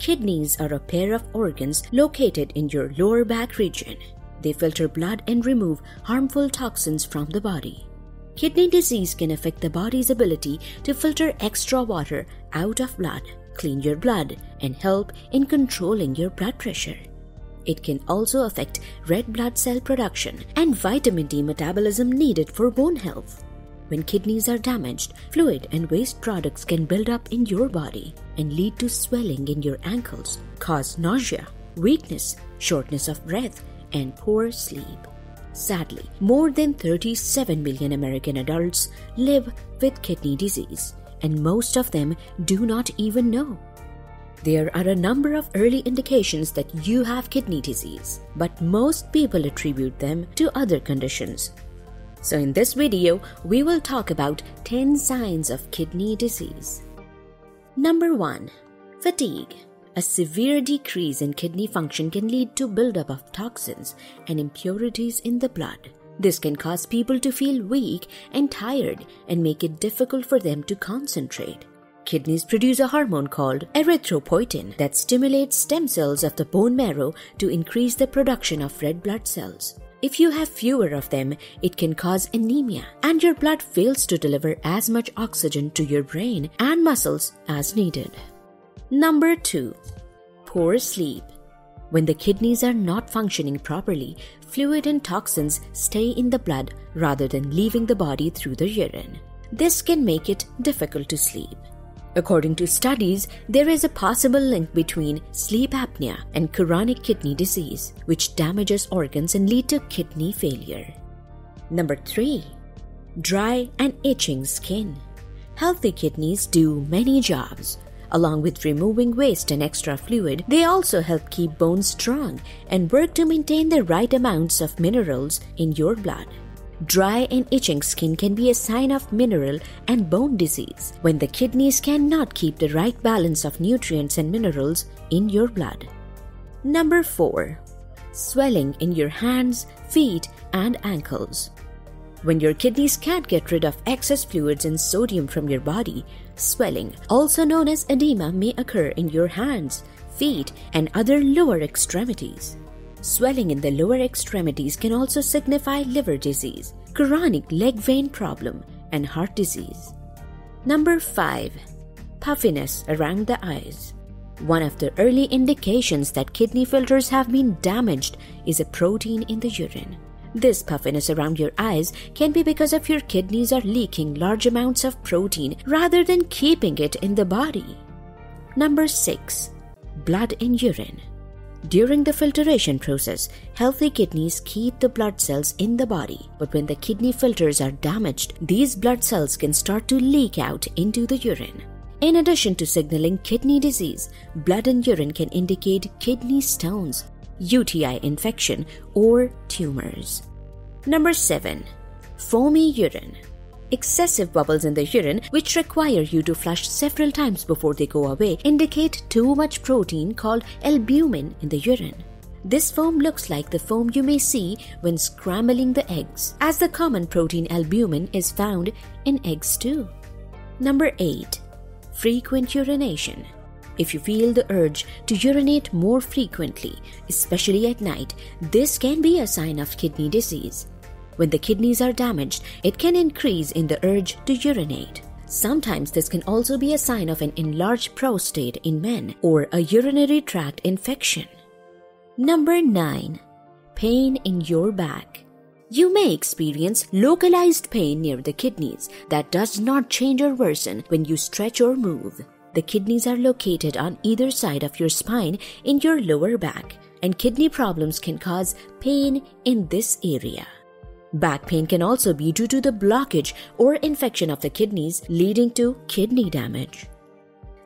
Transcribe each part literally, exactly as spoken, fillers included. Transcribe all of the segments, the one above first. Kidneys are a pair of organs located in your lower back region. They filter blood and remove harmful toxins from the body. Kidney disease can affect the body's ability to filter extra water out of blood, clean your blood, and help in controlling your blood pressure. It can also affect red blood cell production and vitamin D metabolism needed for bone health. When kidneys are damaged, fluid and waste products can build up in your body and lead to swelling in your ankles, cause nausea, weakness, shortness of breath, and poor sleep. Sadly, more than thirty-seven million American adults live with kidney disease, and most of them do not even know. There are a number of early indications that you have kidney disease, but most people attribute them to other conditions. So in this video, we will talk about ten signs of kidney disease. Number one. Fatigue. A severe decrease in kidney function can lead to buildup of toxins and impurities in the blood. This can cause people to feel weak and tired and make it difficult for them to concentrate. Kidneys produce a hormone called erythropoietin that stimulates stem cells of the bone marrow to increase the production of red blood cells. If you have fewer of them, it can cause anemia, and your blood fails to deliver as much oxygen to your brain and muscles as needed. Number two. Poor sleep. When the kidneys are not functioning properly, fluid and toxins stay in the blood rather than leaving the body through the urine. This can make it difficult to sleep. According to studies, there is a possible link between sleep apnea and chronic kidney disease, which damages organs and leads to kidney failure. Number three. Dry and itching skin. Healthy kidneys do many jobs. Along with removing waste and extra fluid, they also help keep bones strong and work to maintain the right amounts of minerals in your blood. Dry and itching skin can be a sign of mineral and bone disease when the kidneys cannot keep the right balance of nutrients and minerals in your blood. Number four. Swelling in your hands, feet, and ankles. When your kidneys can't get rid of excess fluids and sodium from your body, swelling, also known as edema, may occur in your hands, feet, and other lower extremities. Swelling in the lower extremities can also signify liver disease, chronic leg vein problem, and heart disease. Number five. Puffiness around the eyes. One of the early indications that kidney filters have been damaged is a protein in the urine. This puffiness around your eyes can be because of your kidneys are leaking large amounts of protein rather than keeping it in the body. Number six. Blood in urine. During the filtration process, healthy kidneys keep the blood cells in the body, but when the kidney filters are damaged, these blood cells can start to leak out into the urine. In addition to signaling kidney disease, blood in urine can indicate kidney stones, U T I infection, or tumors. Number seven. Foamy urine. Excessive bubbles in the urine, which require you to flush several times before they go away, indicate too much protein called albumin in the urine. This foam looks like the foam you may see when scrambling the eggs, as the common protein albumin is found in eggs too. Number eight. Frequent urination. If you feel the urge to urinate more frequently, especially at night, this can be a sign of kidney disease. When the kidneys are damaged, it can increase in the urge to urinate. Sometimes this can also be a sign of an enlarged prostate in men or a urinary tract infection. Number nine. Pain in your back. You may experience localized pain near the kidneys that does not change or worsen when you stretch or move. The kidneys are located on either side of your spine in your lower back, and kidney problems can cause pain in this area. Back pain can also be due to the blockage or infection of the kidneys, leading to kidney damage.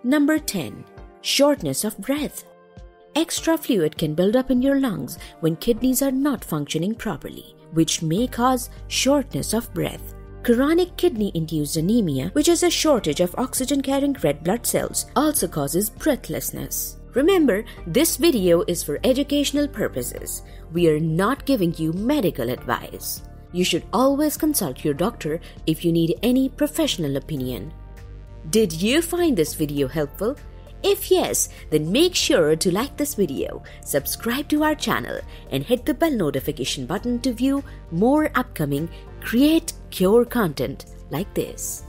Number ten. Shortness of breath. Extra fluid can build up in your lungs when kidneys are not functioning properly, which may cause shortness of breath. Chronic kidney-induced anemia, which is a shortage of oxygen-carrying red blood cells, also causes breathlessness. Remember, this video is for educational purposes. We are not giving you medical advice. You should always consult your doctor if you need any professional opinion. Did you find this video helpful? If yes, then make sure to like this video, subscribe to our channel and hit the bell notification button to view more upcoming Create Cure content like this.